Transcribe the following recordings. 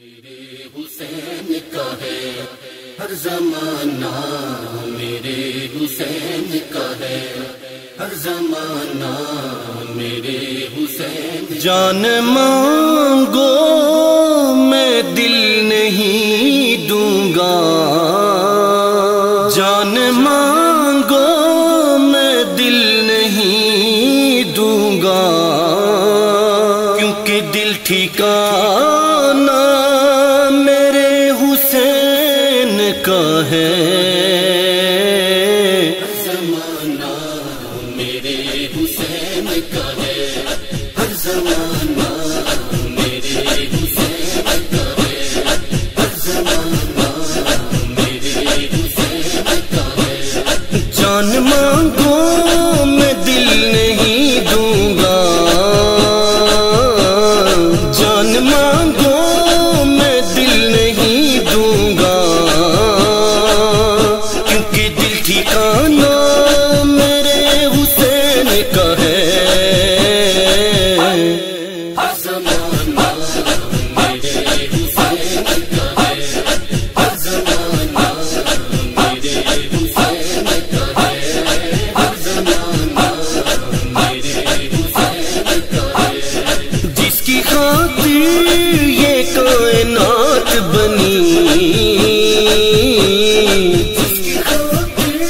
मेरे हुसैन का है हर जमाना, मेरे हुसैन का है हर जमाना, मेरे हुसैन। जान मांगो मैं दिल नहीं दूंगा, जान मांगो मैं दिल नहीं दूंगा, क्योंकि दिल ठिकाना मेरे हुसैन का है। हर ज़माना मेरे हुसैन का है, हर ज़माना मेरे हुसैन का है, हर ज़माना मेरे हुसैन का है। जान मांगो मैं दिल नहीं दूंगा, जान मांगो मैं दिल नहीं दूंगा, क्योंकि दिल ठिकाना मेरे हुसैन का है। हर ज़माना मेरे हुसैन का है, हर ज़माना मेरे हुसैन का है, हर ज़माना मेरे हुसैन का है। जिसकी खातिर ये कायनात बनी, जिसकी खातिर ये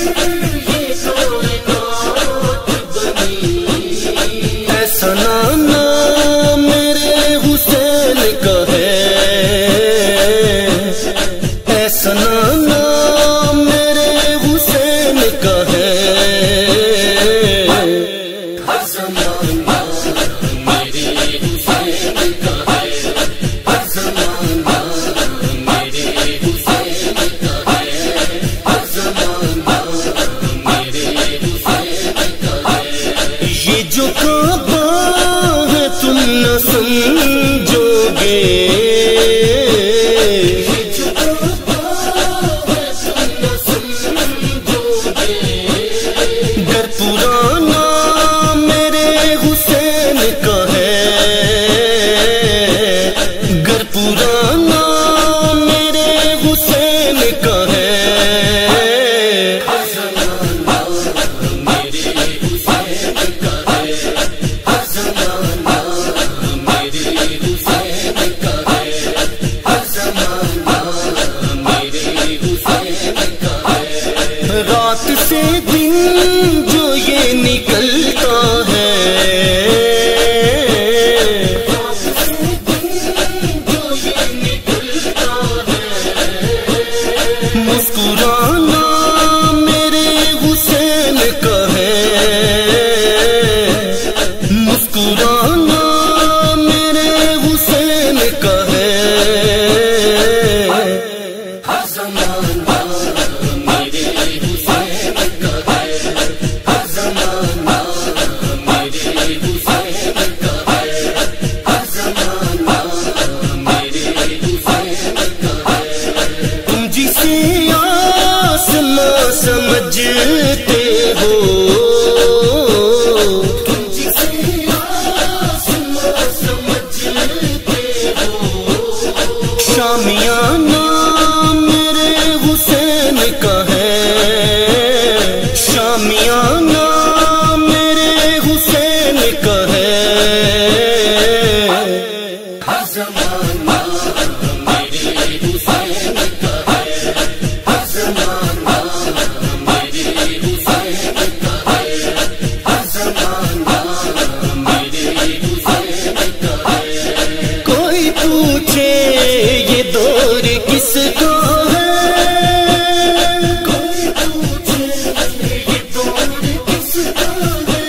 कायनात बनी, ऐसा नाना मेरे हुसैन का है, ऐसा नाना मेरे हुसैन का है। हर ज़माना मेरे हुसैन का है, हर ज़माना मेरे हुसैन का है, हर ज़माना मेरे हुसैन का है। ये जो काबा है तुम न समझोगे, ये जो काबा है तुम न समझोगे, घर पुराना मेरे हुसैन का है, घर पुराना मेरे हुसैन का है। हर ज़माना मेरे हुसैन का है, हर ज़माना मेरे हुसैन का है, हर ज़माना मेरे हुसैन का है। रात से दिन जो ये निकलता है, रात से दिन जो ये निकलता है, मुस्कुराना मेरे हुसैन का है, मुस्कुराना मेरे हुसैन का है। हर ज़माना मेरे हुसैन का है, हर ज़माना मेरे हुसैन का है, हर ज़माना मेरे हुसैन का है। तुम जिसे आसमां समझते हो, तुम जिसे आसमां समझते हो, शामियाना मेरे हुसैन का है, शामियाना मेरे हुसैन का है। हर ज़माना मेरे हुसैन का है, हर ज़माना मेरे हुसैन का है, हर ज़माना मेरे हुसैन का है। कोई पूछे ये दौर किसका है, कोई पूछे ये दौर किसका है,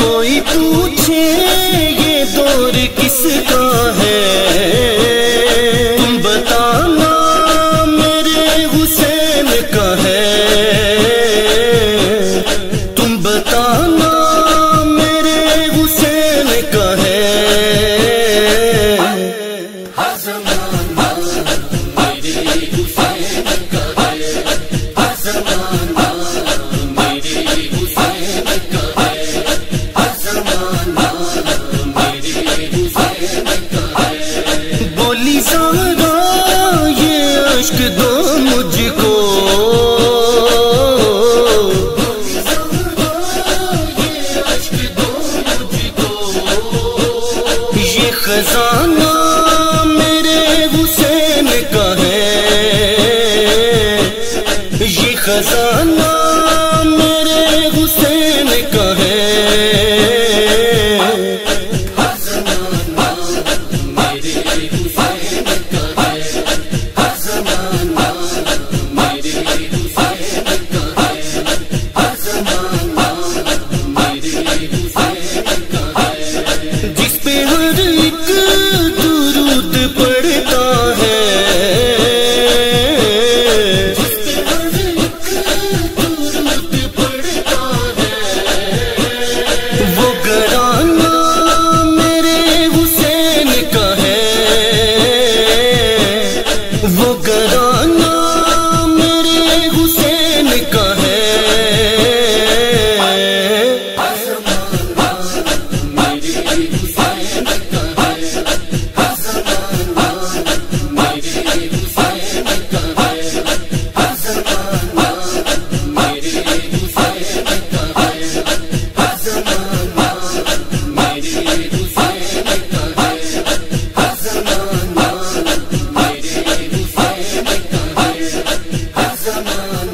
कोई पूछे ये दौर किसका है, तुम बताना। ज़माना